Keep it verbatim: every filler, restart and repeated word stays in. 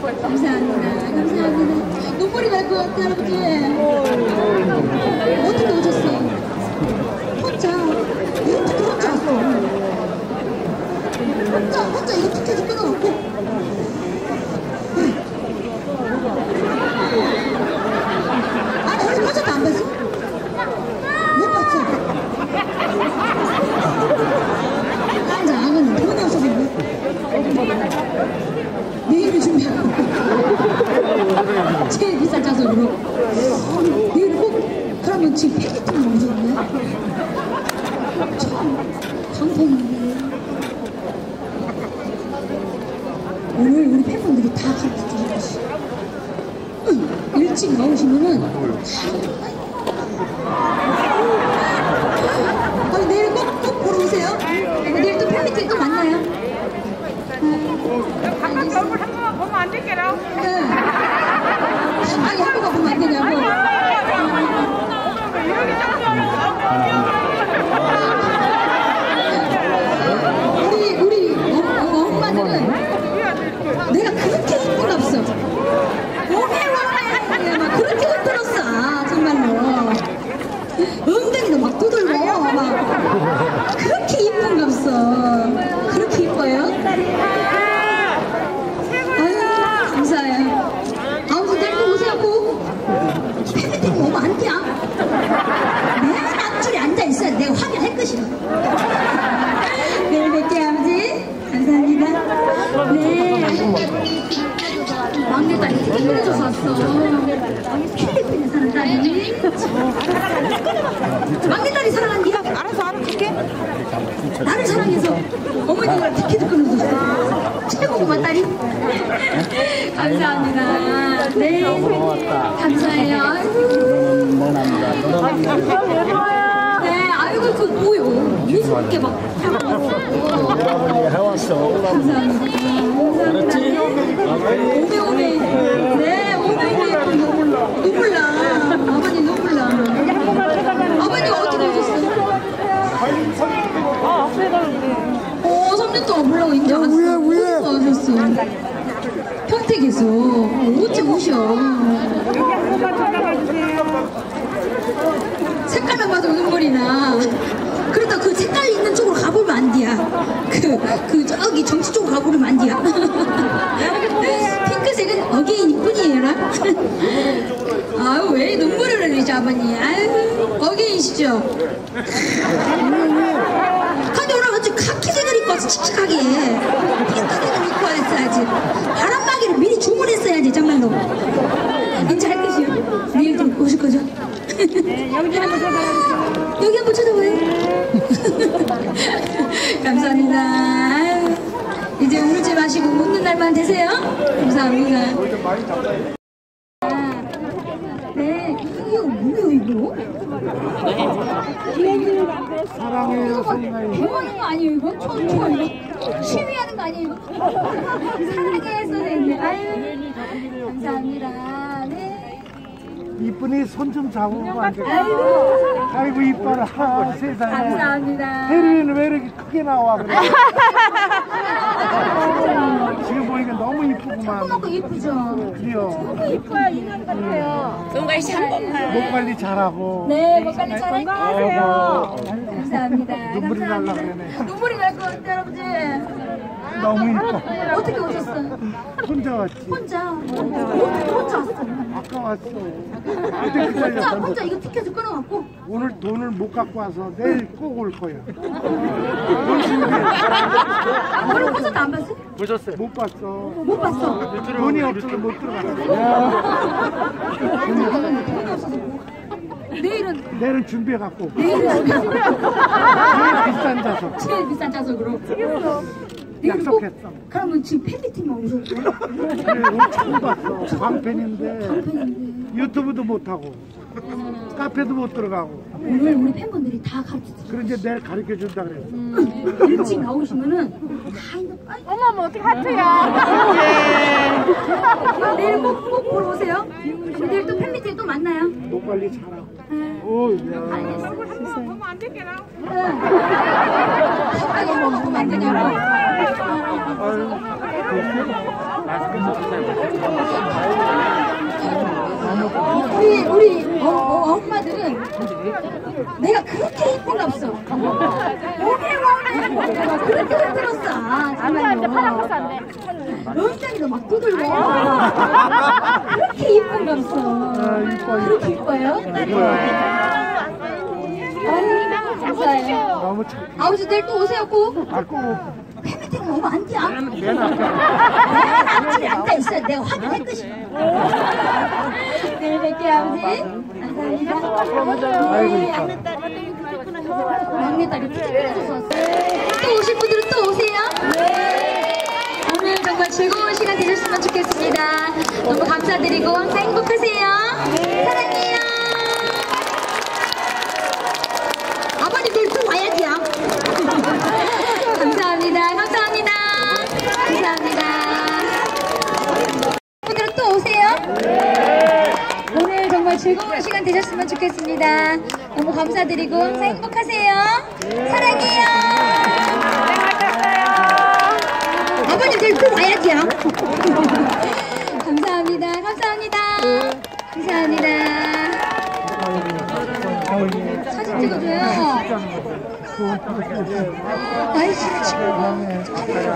감사합니다. 감사합니다. 눈물이 날 것 같아, 할아버지. 어떻게 오셨어? 혼자. 어떻게 혼자 왔어? 혼자, 혼자 이거 티켓을 끊어갖고. 아니, 오늘 콘서트 안 봤어? 못 봤어. 앉아, 안 갔네. 돈이 없어서 뭐. 내일을 준비하고 제일 비싼 좌석으로 내일 꼭 그러면 지금 패키트는 언제였나요? 참 방송인데 오늘 우리 팬분들이 다 가르쳐주실 것이 응, 일찍 나오시면은 아, 내일 꼭, 꼭 보러 오세요. 내일 또 팬미팅 또 만나요. 바깥 얼굴 한 번만 보면 안 될게라. 아니 한 번만 보면 안 되냐고. 우리 우리 엄마들은 내가 그렇게 힘은 없어. 오메오메 막 그렇게 흔들었어. 아, 정말로 엉덩이도 막 두들고 막 그렇게 힘은 없어. 그렇게 이뻐요. 내가 확인할 것이다. 내일 뵐게요, 아버지. 감사합니다. 네. 막내도 아니, 힘들어져서 왔어. 필리핀에 사는 딸이. 막내딸이 사랑한 니가 알아서 알아, 갈게. 나를 사랑해서 어머니가 티켓을 끊어줬어. 최고구만, 딸이. 감사합니다. 네. 감사해요. 아이고. 아이고 그 뭐요? 미소롭게 막 해왔어. 감사합니다. 감사합니다. 네. 오메 오메. 네 오메 오메. 눈물나. 아버님 눈물나. 아버님 어떻게 오셨어요? 어 삼 년 동안 불러고 있는데 위에 위에 오셨어. 평택에서 어찌 오셔? 색깔만 봐도 눈물이 나. 그러다 그 색깔이 있는 쪽으로 가보면 안 돼야. 그, 그 저기 정치 쪽으로 가보면 안 돼야. 핑크색은 어게인 이뿐이에요. 아유 왜 눈물을 흘리죠 아버님. 아유 어게인이시죠. 근데 오늘 아주 카키색을 입고 와서 칙칙하게 핑크색을 입고 왔어야지. 바람막이를 미리 주문했어야지 정말로. 이제 할 것이요. 내일 좀 오실 거죠? 네, 여기 한번 쳐다봐요. 여기 한번 쳐다봐요. 감사합니다. 아유, 이제 울지 마시고 웃는 날만 되세요. 감사합니다. 네, 이거 뭐예요 이거? 사랑해요. 부모님 아니에요 이거? 초, 초 이거? 시위하는 거 아니에요 이거? 사랑해 써져 있네. 아유, 감사합니다. 네. 이쁜이 손 좀 잡으면 안 될까요? 아이고, 아이고 이뻐라. 아, 세상에. 감사합니다. 혜린이는 왜 이렇게 크게 나와? 그래? 지금 보니까 너무 이쁘구만. 조그맣고 이쁘죠? 그래요. 너무 이뻐요. 인간 같아요. 몸 관리 잘 먹어요. 몸 관리 잘하고. 네, 몸 관리 잘하고. 건강하세요. 감사합니다. 눈물이 날라 그러네. 눈물이 날 것 같아요, 여러분들. 너무 이뻐. 어떻게 오셨어요? 혼자 왔지. 혼자. 어떻게 혼자 왔어? 아까 왔어. 혼자 혼자 이거 티켓을 끊어갖고. 오늘 돈을 못 갖고 와서 내일 꼭 올 거야. 오늘 콘서트 안 봤어? 보셨어요? 못 봤어. 못 봤어. 돈이 없어서 못 들어갔어. 내일은 내일은 준비해 갖고. 내일은 준비해 갖고. 제일 비싼 좌석. 제일 비싼 좌석으로. 약속했어. 그러면 지금 팬미팅만 오셨어요? 네, 처음 봤어. 광팬인데 유튜브도 못하고 음... 카페도 못 들어가고 오늘 우리 팬분들이 다 가르쳐주셨어. 그런데 내일 가르쳐준다 그랬어. 음... 일찍 나오시면은 다 이거 어머머 어떻게 하트야. 내일 꼭 꼭 보러 오세요. 내일 또 팬미팅 또 만나요. 목 관리 잘하고. 응. 오, 알겠어. 얼굴 한 번만 보면 안 되겠나? 응. 한 번만 보면 안 되냐고. 우리 우리 어, 어, 엄마들은 내가 그렇게 힘든 없어. 오개월 그렇게 힘들었어. 아, 안돼 안돼 파란 버스 안돼. 롤장이도 막 두들고. 그렇게 힘든 없어. 그렇게 이뻐요? 너무 착해. 아버지 내일 또 오세요 꼭. 아, 꼭. 팬미팅 오면 안 돼. 내가 앞줄에 앉아 있어요. 내가 화를 할 것이야. 내일 뵐게요 아버지. 감사합니다. 아이고 막내딸이 푸짐해줘서. 또 오실 분들은 또 오세요. 오늘 정말 즐거운 시간 되셨으면 좋겠습니다. 너무 감사드리고 항상 행복하세요. 사랑해요. 즐거운 시간 되셨으면 좋겠습니다. 너무 감사드리고 항상 행복하세요. 사랑해요. 아버님 저희 또 봐야지요. 감사합니다. 감사합니다. 감사합니다. 사진 찍어줘요. 아이씨.